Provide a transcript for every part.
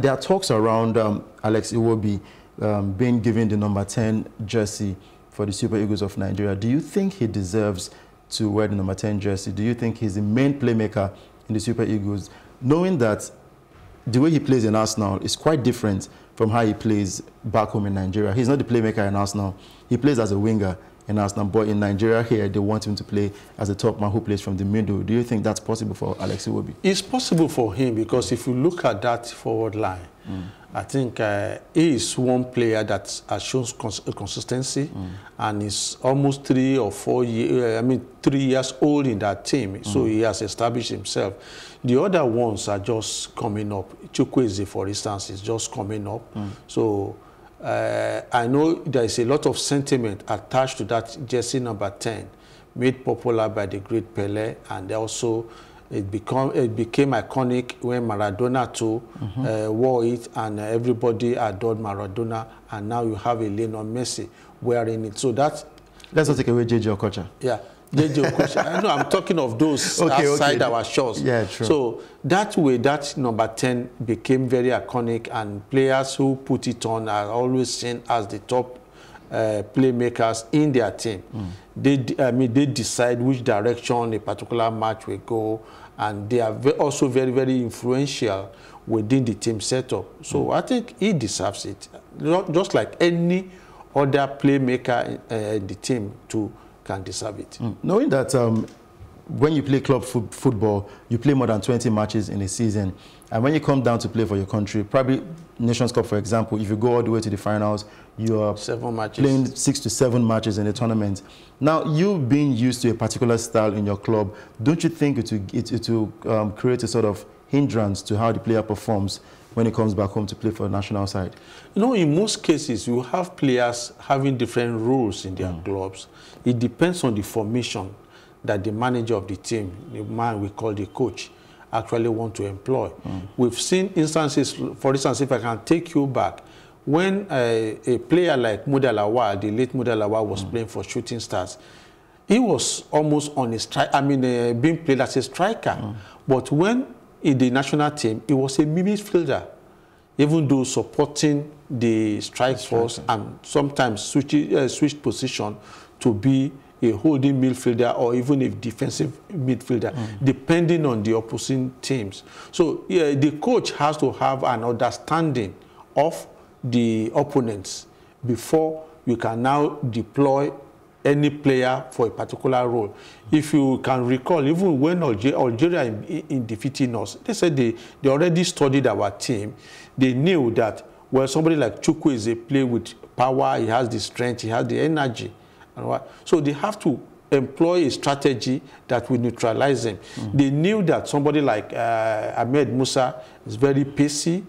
There are talks around Alex Iwobi being given the number 10 jersey for the Super Eagles of Nigeria. Do you think he deserves to wear the number 10 jersey? Do you think he's the main playmaker in the Super Eagles, knowing that the way he plays in Arsenal is quite different from how he plays back home in Nigeria? He's not the playmaker in Arsenal. He plays as a winger in Arsenal, but in Nigeria here, they want him to play as a top man who plays from the middle. Do you think that's possible for Alex Iwobi? It's possible for him, because if you look at that forward line, I think he is one player that has shown consistency, and is almost 3 years old in that team, so he has established himself. The other ones are just coming up. Chukwueze, for instance, is just coming up. So I know there is a lot of sentiment attached to that jersey number 10, made popular by the great Pele, and also It became iconic when Maradona too wore it, and everybody adored Maradona, and now you have a Lionel Messi wearing it. So that... Let's not take away JJ Okocha. Yeah, JJ Okocha. I know, I'm talking of those outside our shores. Yeah, true. So that way, that number 10 became very iconic, and players who put it on are always seen as the top playmakers in their team. They decide which direction a particular match will go, and they are also very, very influential within the team setup. So I think he deserves it, just like any other playmaker in the team too can deserve it. Knowing that when you play club football, you play more than 20 matches in a season, and when you come down to play for your country, probably Nations Cup, for example, if you go all the way to the finals, you are playing 6 to 7 matches in a tournament. Now, you being used to a particular style in your club, don't you think it will create a sort of hindrance to how the player performs when he comes back home to play for the national side? You know, in most cases, you have players having different roles in their clubs. It depends on the formation that the manager of the team, the man we call the coach, actually want to employ. We've seen instances, for instance, if I can take you back, when a player like Muda Lawal, the late Muda Lawal, was playing for Shooting Stars, he was almost on a strike, being played as a striker. But when in the national team, he was a midfielder, even though supporting the strike force, and sometimes switched position to be a holding midfielder or even a defensive midfielder, depending on the opposing teams. So yeah, the coach has to have an understanding of the opponents before you can now deploy any player for a particular role. If you can recall, even when Algeria in defeating us, they said they already studied our team. They knew that, well, somebody like Chukwueze play with power, he has the strength, he has the energy. So they have to employ a strategy that will neutralize them. They knew that somebody like Ahmed Musa is very pacey.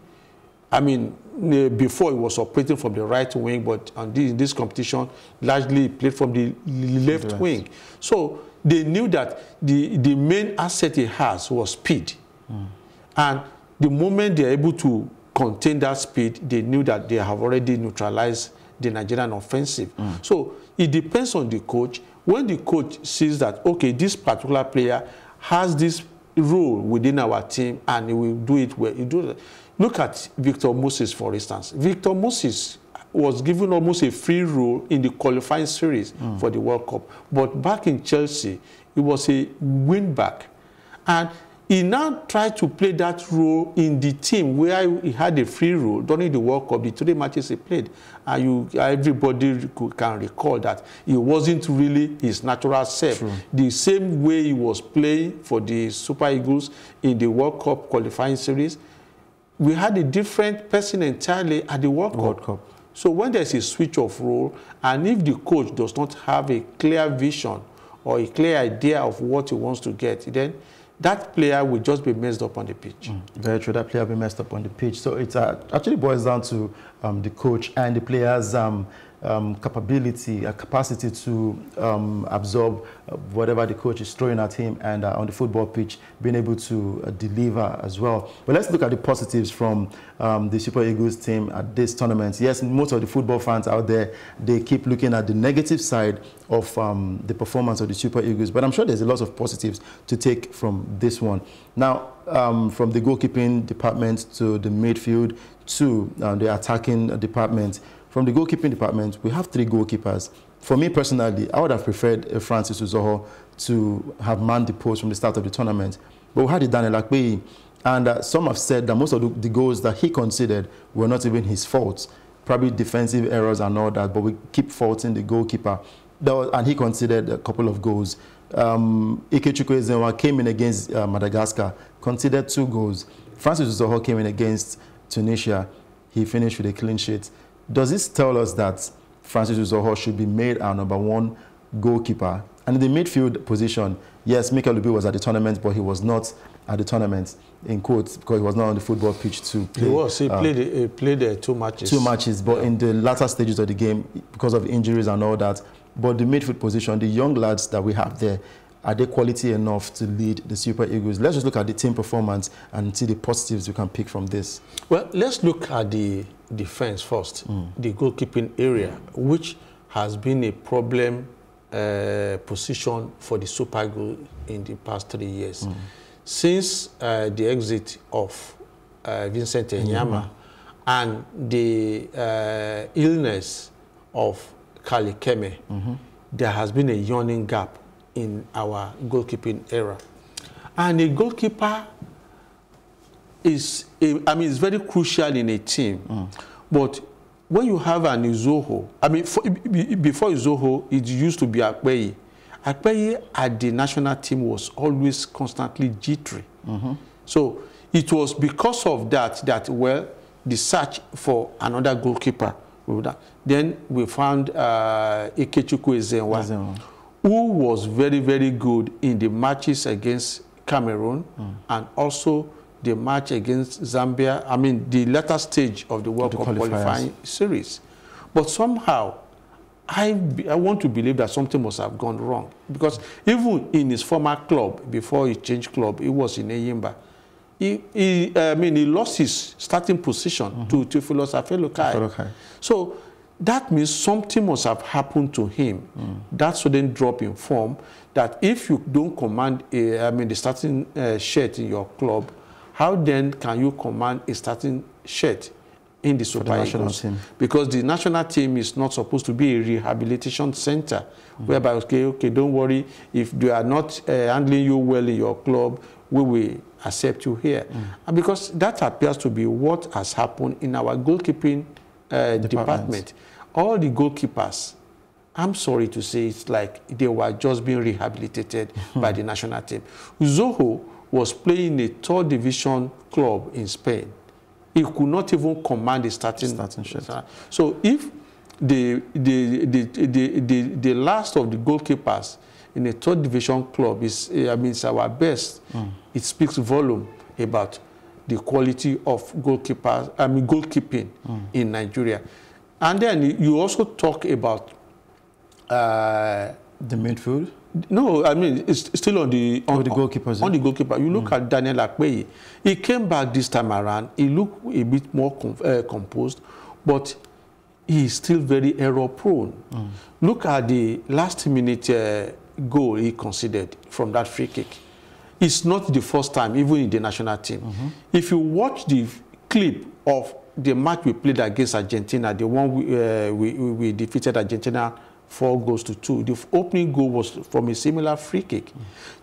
I mean, before he was operating from the right wing, but in this competition, largely played from the left wing. So they knew that the main asset he has was speed. And the moment they are able to contain that speed, they knew that they have already neutralized the Nigerian offensive. So it depends on the coach. When the coach sees that, okay, this particular player has this role within our team and he will do it well, he do that. Look at Victor Moses, for instance. Victor Moses was given almost a free role in the qualifying series for the World Cup. But back in Chelsea, he was a wing-back. And he now tried to play that role in the team where he had a free role during the World Cup, the 3 matches he played. And everybody can recall that it wasn't really his natural self. The same way he was playing for the Super Eagles in the World Cup qualifying series, we had a different person entirely at the World Cup. So when there's a switch of role, and if the coach does not have a clear vision or a clear idea of what he wants to get, then that player will just be messed up on the pitch. Very true, that player will be messed up on the pitch. So it actually boils down to the coach and the players' capability, a capacity to absorb whatever the coach is throwing at him, and on the football pitch, being able to deliver as well. But let's look at the positives from the Super Eagles team at this tournament. Yes, most of the football fans out there, they keep looking at the negative side of the performance of the Super Eagles, but I'm sure there's a lot of positives to take from this one. Now, from the goalkeeping department to the midfield to the attacking department. From the goalkeeping department, we have three goalkeepers. For me personally, I would have preferred Francis Uzoho to have manned the post from the start of the tournament. But we had Daniel Akpeyi, and some have said that most of the goals that he conceded were not even his faults. Probably defensive errors and all that, but we keep faulting the goalkeeper. And he conceded a couple of goals. Ikechukwu Ezenwa came in against Madagascar, conceded 2 goals. Francis Uzoho came in against Tunisia. He finished with a clean sheet. Does this tell us that Francis Uzoho should be made our #1 goalkeeper? And in the midfield position, yes, Mikel Lobi was at the tournament, but he was not at the tournament, in quotes, because he was not on the football pitch to play. He was. He played 2 matches. 2 matches, but in the latter stages of the game, because of injuries and all that. But the midfield position, the young lads that we have there, are they quality enough to lead the Super Eagles? Let's just look at the team performance and see the positives we can pick from this. Well, let's look at the defense first, the goalkeeping area, which has been a problem position for the Super Eagles in the past 3 years. Since the exit of Vincent Enyeama and the illness of Carl Ikeme, there has been a yawning gap in our goalkeeping era. And a goalkeeper is, it's very crucial in a team. But when you have an Uzoho, before Uzoho, it used to be Akpeyi. Akpeyi at the national team was always constantly jittery. So it was because of that that, well, the search for another goalkeeper. Then we found Ikechukwu Ezenwa, who was very, very good in the matches against Cameroon and also the match against Zambia, the latter stage of the World Cup qualifying series. But somehow, I want to believe that something must have gone wrong. Because even in his former club, before he changed club, he was in Enyimba. He lost his starting position to Philosopher Lokai. So that means something must have happened to him. That sudden drop in form, that if you don't command the starting shirt in your club, how then can you command a starting shirt in the Super Eagles? Because the national team is not supposed to be a rehabilitation center, whereby, okay, don't worry, if they are not handling you well in your club, we will accept you here. And because that appears to be what has happened in our goalkeeping department. All the goalkeepers, I'm sorry to say, it's like they were just being rehabilitated by the national team. Uzoho was playing a 3rd division club in Spain. He could not even command the starting shirt. So if the last of the goalkeepers in a 3rd division club is, it's our best, it speaks volume about the quality of goalkeepers, goalkeeping in Nigeria. And then you also talk about the midfield. No, it's still on the goalkeepers. On the goalkeeper, you look at Daniel Akpeyi. He came back this time around. He looked a bit more composed, but he is still very error prone. Look at the last minute goal he conceded from that free kick. It's not the first time, even in the national team. If you watch the clip of the match we played against Argentina, the one we defeated Argentina 4-2. The opening goal was from a similar free kick.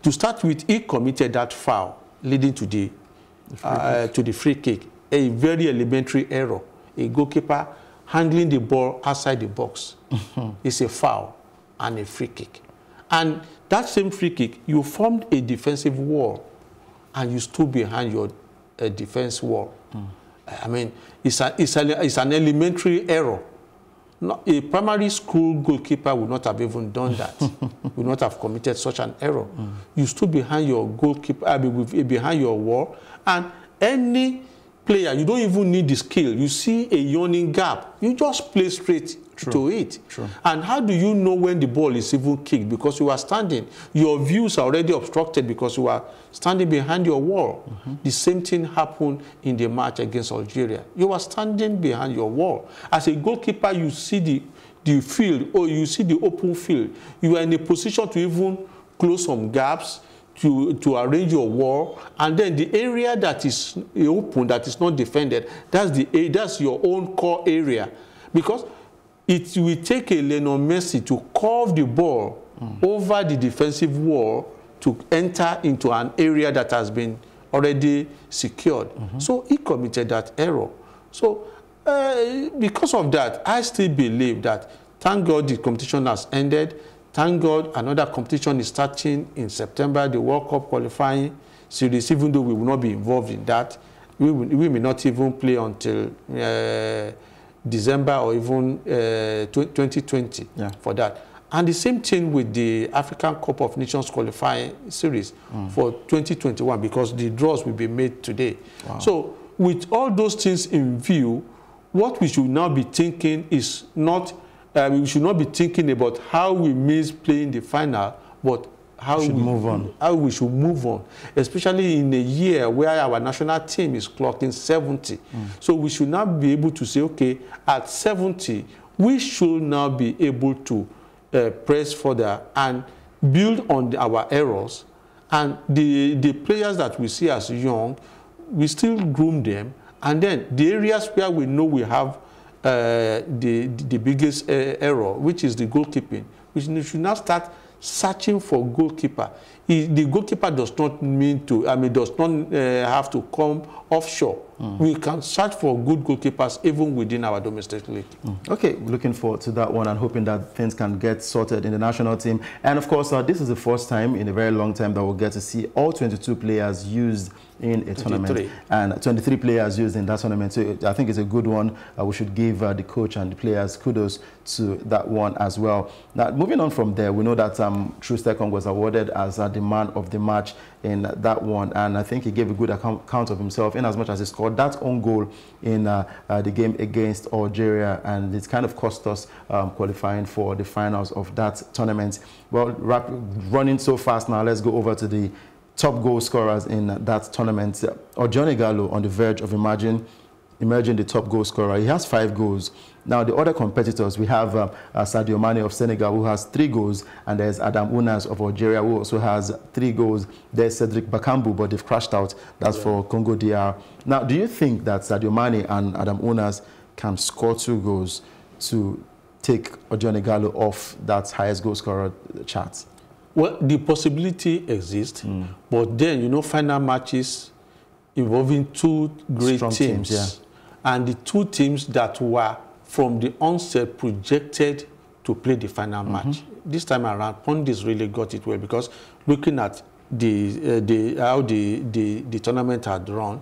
To start with, he committed that foul, leading to the free kick. A very elementary error. A goalkeeper handling the ball outside the box. It's a foul and a free kick. And that same free kick, you formed a defensive wall, and you stood behind your defense wall. It's an elementary error. No, a primary school goalkeeper would not have even done that. Would not have committed such an error. You stood behind your goalkeeper, behind your wall, and any player, you don't even need the skill. You see a yawning gap, you just play straight to it. True. And how do you know when the ball is even kicked? Because you are standing. Your views are already obstructed because you are standing behind your wall. Mm-hmm. The same thing happened in the match against Algeria. You are standing behind your wall. As a goalkeeper, you see the field, or you see the open field. You are in a position to even close some gaps, to arrange your wall, and then the area that is open, that is not defended, that's your own core area. Because it will take a Lionel Messi to curve the ball over the defensive wall to enter into an area that has been already secured. So he committed that error. So because of that, I still believe that, thank God, the competition has ended. Thank God another competition is starting in September, the World Cup qualifying series, even though we will not be involved in that. We may not even play until December or even 2020 for that. And the same thing with the African Cup of Nations qualifying series for 2021, because the draws will be made today. Wow. So with all those things in view, what we should now be thinking is not... we should not be thinking about how we miss playing the final, but how we move on. How we should move on, especially in a year where our national team is clocking 70. So we should now be able to say, okay, at 70, we should now be able to press further and build on our errors. And the players that we see as young, we still groom them. And then the areas where we know we have the biggest error, which is the goalkeeping, which you should now start searching for goalkeeper. The goalkeeper does not mean to, does not have to come offshore. We can search for good goalkeepers even within our domestic league. Okay, looking forward to that one and hoping that things can get sorted in the national team. And of course, this is the first time in a very long time that we'll get to see all 22 players used in a tournament, and 23 players used in that tournament. So I think it's a good one. We should give the coach and the players kudos to that one as well. Now, moving on from there, we know that True Stekong was awarded as the man of the match in that one, and I think he gave a good account of himself in as much as he scored that own goal in the game against Algeria, and it kind of cost us qualifying for the finals of that tournament. Well, running so fast now, let's go over to the top goal scorers in that tournament. Odion Ighalo on the verge of emerging the top goal scorer. He has 5 goals. Now, the other competitors, we have Sadio Mane of Senegal, who has 3 goals, and there's Adam Unas of Algeria, who also has 3 goals. There's Cedric Bakambu, but they've crashed out. That's for Congo DR. Now, do you think that Sadio Mane and Adam Unas can score 2 goals to take Odion Ighalo off that highest goal scorer chart? Well, the possibility exists, but then, you know, final matches involving 2 great teams, and the 2 teams that were from the onset projected to play the final match. This time around, pundits really got it well, because looking at how the tournament had run,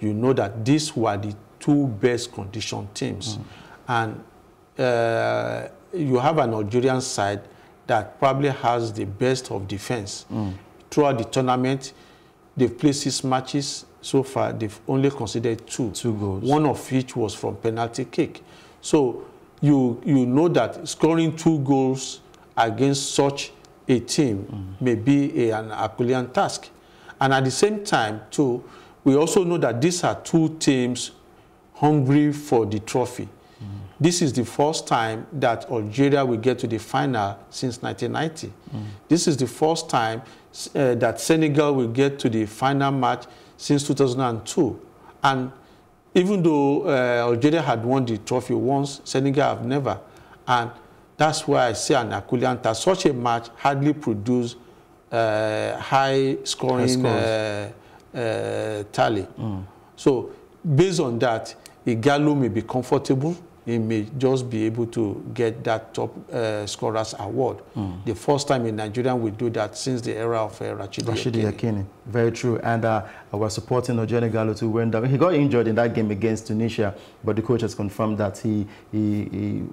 you know that these were the 2 best conditioned teams. And you have an Algerian side that probably has the best of defense. Throughout the tournament, they've played 6 matches. So far, they've only considered 2 goals, one of which was from penalty kick. So you know that scoring 2 goals against such a team may be an Herculean task. And at the same time, too, we also know that these are 2 teams hungry for the trophy. This is the first time that Algeria will get to the final since 1990. This is the first time that Senegal will get to the final match since 2002. And even though Algeria had won the trophy once, Senegal have never. And that's why I say an Herculean task. Such a match hardly produced high-scoring tally. So based on that, Ighalo may be comfortable. He may just be able to get that top scorers award. The first time a Nigerian will do that since the era of Rashidi Yekini. Very true. And I was supporting Odion Ighalo to win that. He got injured in that game against Tunisia, but the coach has confirmed that he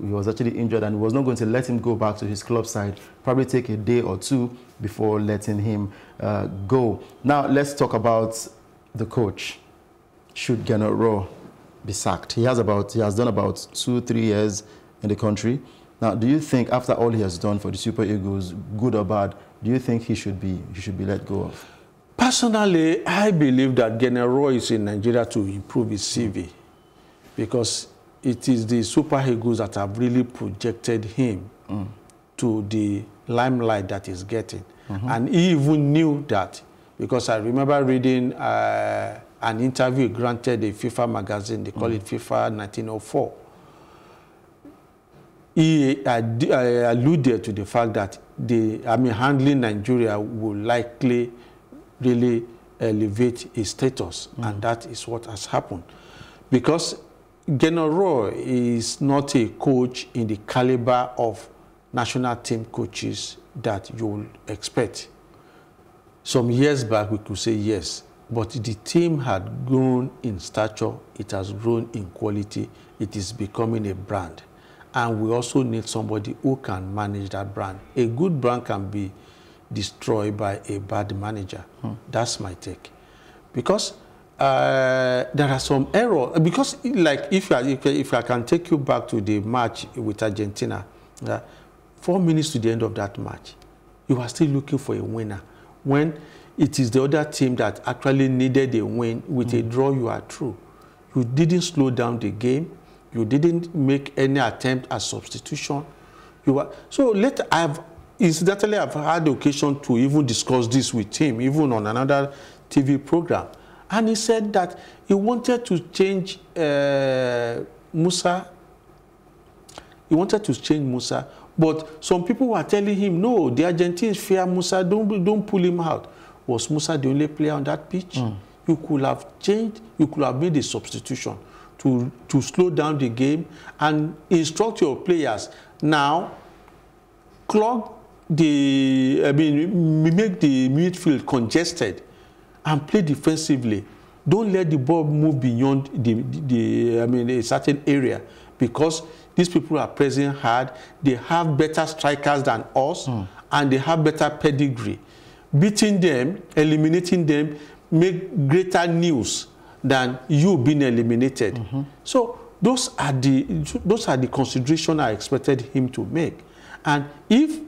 was actually injured and was not going to let him go back to his club side. Probably take a day or 2 before letting him go. Now, let's talk about the coach. Should Gernot Rohr be sacked? He has done about 2-3 years in the country. Now, do you think after all he has done for the Super Eagles, good or bad, do you think he should be let go of? Personally, I believe that Gernot Rohr is in Nigeria to improve his CV, because it is the Super Eagles that have really projected him to the limelight that he's getting. And he even knew that, because I remember reading an interview granted a FIFA magazine, they call it FIFA 1904. He alluded to the fact that handling Nigeria will likely really elevate his status, and that is what has happened. Because Gernot Rohr is not a coach in the caliber of national team coaches that you will expect. Some years back, we could say yes, but the team had grown in stature, it has grown in quality, it is becoming a brand. And we also need somebody who can manage that brand. A good brand can be destroyed by a bad manager. That's my take. Because there are some errors. Because, like, if I can take you back to the match with Argentina, 4 minutes to the end of that match, you are still looking for a winner. When it is the other team that actually needed a win, with a draw, you are through. You didn't slow down the game. You didn't make any attempt at substitution. You were, so incidentally, I've had the occasion to even discuss this with him, even on another TV program. And he said that he wanted to change Musa. He wanted to change Musa, but some people were telling him, no, the Argentines fear Musa, don't pull him out. Was Musa the only player on that pitch? You could have changed, you could have made a substitution to slow down the game and instruct your players. Now, make the midfield congested and play defensively. Don't let the ball move beyond a certain area, because these people are pressing hard. They have better strikers than us, and they have better pedigree. Beating them, eliminating them, make greater news than you being eliminated. So those are the consideration I expected him to make. And if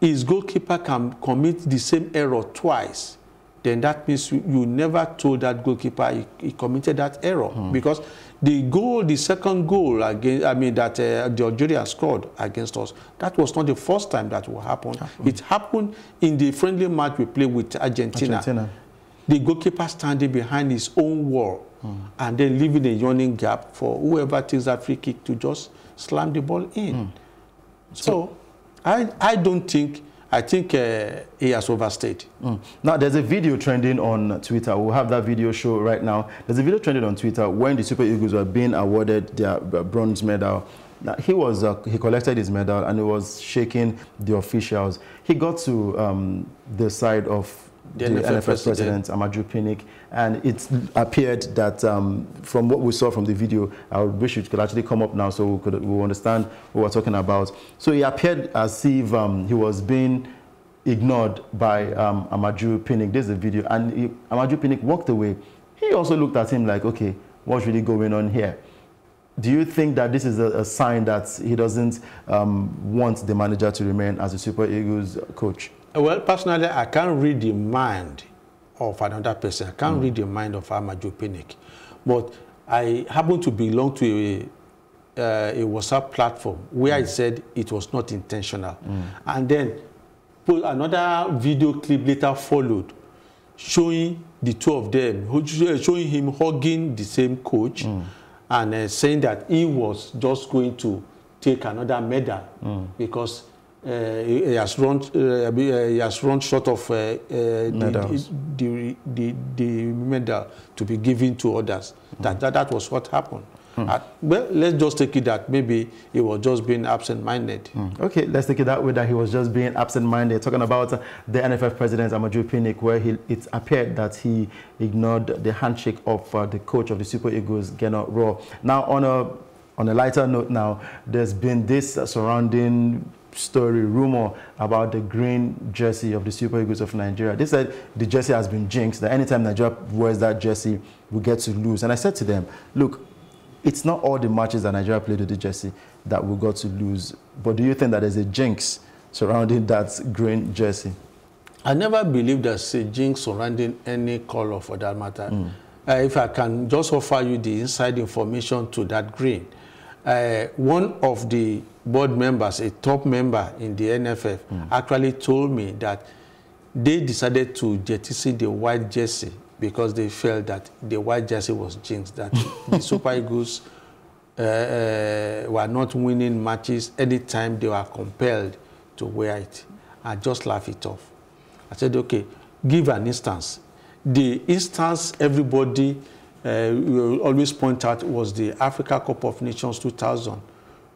his goalkeeper can commit the same error twice, then that means you never told that goalkeeper he committed that error. Because the second goal that the Algeria scored against us, that was not the first time that will happen. It happened in the friendly match we played with Argentina. The goalkeeper standing behind his own wall and then leaving a yawning gap for whoever takes that free kick to just slam the ball in. So I think he has overstayed. Now, there's a video trending on Twitter. We'll have that video show right now. There's a video trending on Twitter when the Super Eagles were being awarded their bronze medal. Now, he collected his medal and he was shaking the officials. He got to the side of the NFS president, Amaju Pinnick, and it appeared that from what we saw from the video, I wish it could actually come up now so we understand what we're talking about. So he appeared as if he was being ignored by Amaju Pinnick. There's a video, and Amaju Pinnick walked away. He also looked at him like, okay, what's really going on here? Do you think that this is a sign that he doesn't want the manager to remain as a Super Eagles coach? Well, personally, I can't read the mind of another person. I can't read the mind of Amaju Pinnick. But I happen to belong to a WhatsApp platform where I said it was not intentional. And then another video clip later followed, showing the two of them, showing him hugging the same coach and saying that he was just going to take another medal because he has run short of the medal to be given to others. That was what happened. Well, let's just take it that maybe he was just being absent-minded. Okay, let's take it that way, that he was just being absent-minded. Talking about the NFF president, Amaju Pinnick, where it appeared that he ignored the handshake of the coach of the Super Eagles, Gernot Rohr. Now, on a lighter note now, there's been this surrounding rumor about the green jersey of the Super Eagles of Nigeria. They said the jersey has been jinxed, that anytime Nigeria wears that jersey, we get to lose. And I said to them, look, it's not all the matches that Nigeria played with the jersey that we got to lose. But do you think that there's a jinx surrounding that green jersey? I never believe there's a jinx surrounding any color for that matter. Mm. If I can just offer you the inside information to that green. One of the board members, a top member in the NFF, actually told me that they decided to jettison the white jersey because they felt that the white jersey was jinxed, that the Super Eagles were not winning matches anytime they were compelled to wear it. I just laughed it off. I said, okay, give an instance. The instance everybody will always point out was the Africa Cup of Nations 2000,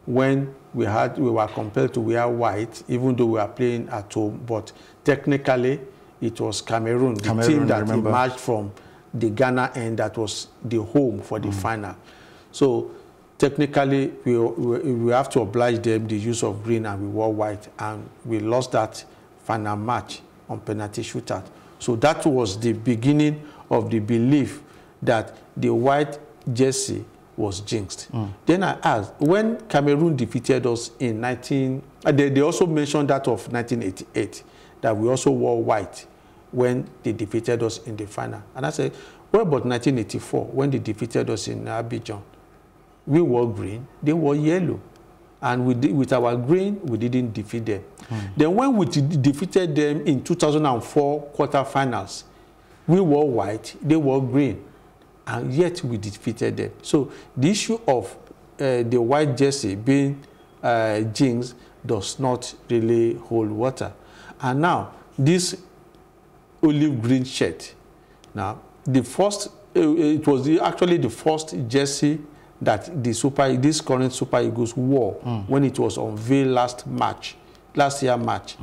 when we were compelled to wear white, even though we were playing at home, but technically it was Cameroon, the team that emerged from the Ghana end, that was the home for the final. So technically we have to oblige them the use of green, and we wore white, and we lost that final match on penalty shootout. So that was the beginning of the belief that the white jersey was jinxed. Then I asked, when Cameroon defeated us in they also mentioned that of 1988, that we also wore white when they defeated us in the final. And I said, what about 1984, when they defeated us in Abidjan? We wore green, they wore yellow. And we did, with our green, we didn't defeat them. Then when we defeated them in 2004 quarterfinals, we wore white, they wore green, and yet we defeated them. So the issue of the white jersey being jinxed does not really hold water. And now, this olive green shirt. Now, the first, it was actually the first jersey that this current Super Eagles wore when it was unveiled last year March.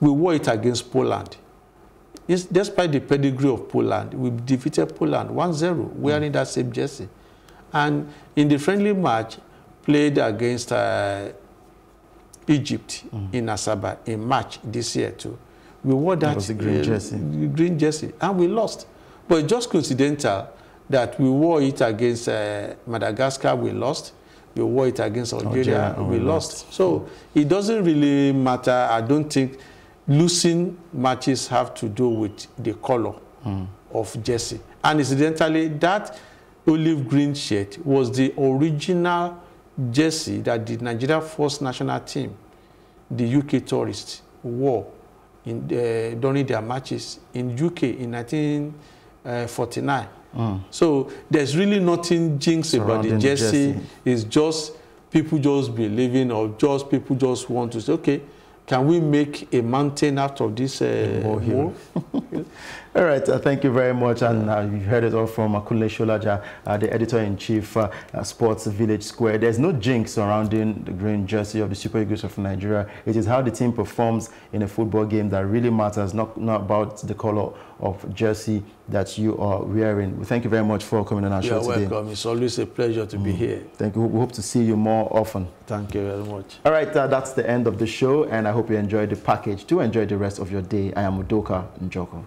We wore it against Poland. Despite the pedigree of Poland, we defeated Poland 1-0 wearing that same jersey. And in the friendly match played against Egypt in Asaba in March this year too, we wore that green jersey, and we lost. But it's just coincidental that we wore it against Madagascar, we lost. We wore it against Algeria, we lost. So it doesn't really matter. I don't think losing matches have to do with the color of jersey. And incidentally, that olive green shirt was the original jersey that the Nigeria first national team, the UK tourists, wore during their matches in UK in 1949. So there's really nothing jinxed about the jersey. It's just people just believing, or just people just want to say, okay, can we make a mountain out of this molehill? All right, thank you very much. And you heard it all from Kunle Solaja, the editor-in-chief, Sports Village Square. There's no jinx surrounding the green jersey of the Super Eagles of Nigeria. It is how the team performs in a football game that really matters, not about the color of jersey that you are wearing. Thank you very much for coming on our show today. You're welcome. It's always a pleasure to be here. Thank you. We hope to see you more often. Thank you very much. All right, that's the end of the show, and I hope you enjoyed the package. Do enjoy the rest of your day. I am Udoka Njoku.